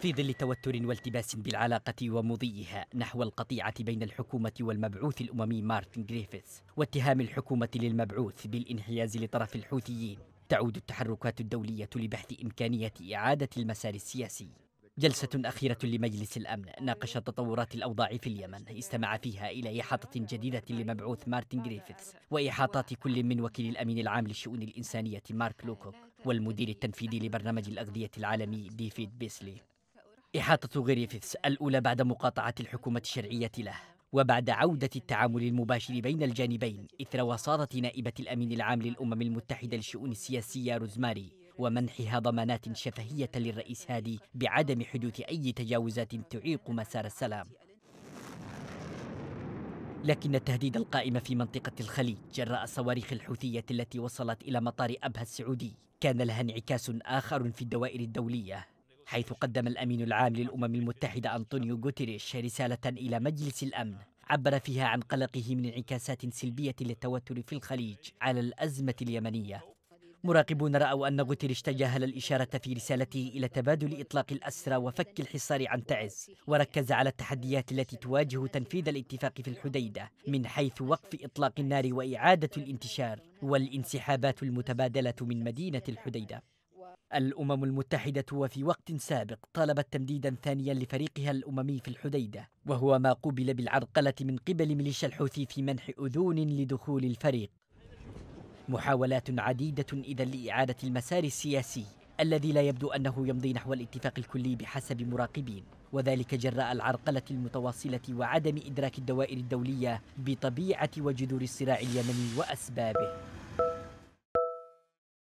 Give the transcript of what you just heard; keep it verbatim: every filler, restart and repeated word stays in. في ظل توتر والتباس بالعلاقة ومضيها نحو القطيعة بين الحكومة والمبعوث الأممي مارتن غريفيث، واتهام الحكومة للمبعوث بالانحياز لطرف الحوثيين، تعود التحركات الدولية لبحث إمكانية إعادة المسار السياسي. جلسة أخيرة لمجلس الأمن ناقشت تطورات الأوضاع في اليمن، استمع فيها إلى إحاطة جديدة لمبعوث مارتن غريفيث وإحاطات كل من وكيل الأمين العام للشؤون الإنسانية مارك لوكوك والمدير التنفيذي لبرنامج الأغذية العالمي ديفيد بيسلي. إحاطة غريفيث الأولى بعد مقاطعة الحكومة الشرعية له، وبعد عودة التعامل المباشر بين الجانبين إثر وصاة نائبة الأمين العام للأمم المتحدة للشؤون السياسية روزماري ومنحها ضمانات شفهية للرئيس هادي بعدم حدوث أي تجاوزات تعيق مسار السلام. لكن التهديد القائم في منطقة الخليج جراء الصواريخ الحوثية التي وصلت إلى مطار أبها السعودي كان لها انعكاس آخر في الدوائر الدولية، حيث قدم الأمين العام للأمم المتحدة أنطونيو غوتيريش رسالة إلى مجلس الأمن عبر فيها عن قلقه من انعكاسات سلبية للتوتر في الخليج على الأزمة اليمنية. مراقبون رأوا أن غوتيريش تجاهل الإشارة في رسالته إلى تبادل إطلاق الأسرى وفك الحصار عن تعز، وركز على التحديات التي تواجه تنفيذ الاتفاق في الحديدة من حيث وقف إطلاق النار وإعادة الانتشار والانسحابات المتبادلة من مدينة الحديدة. الأمم المتحدة وفي وقت سابق طلبت تمديدا ثانيا لفريقها الأممي في الحديدة، وهو ما قوبل بالعرقلة من قبل ميليشيا الحوثي في منح أذون لدخول الفريق. محاولات عديدة إذا لإعادة المسار السياسي الذي لا يبدو أنه يمضي نحو الاتفاق الكلي بحسب مراقبين، وذلك جراء العرقلة المتواصلة وعدم إدراك الدوائر الدولية بطبيعة وجذور الصراع اليمني وأسبابه.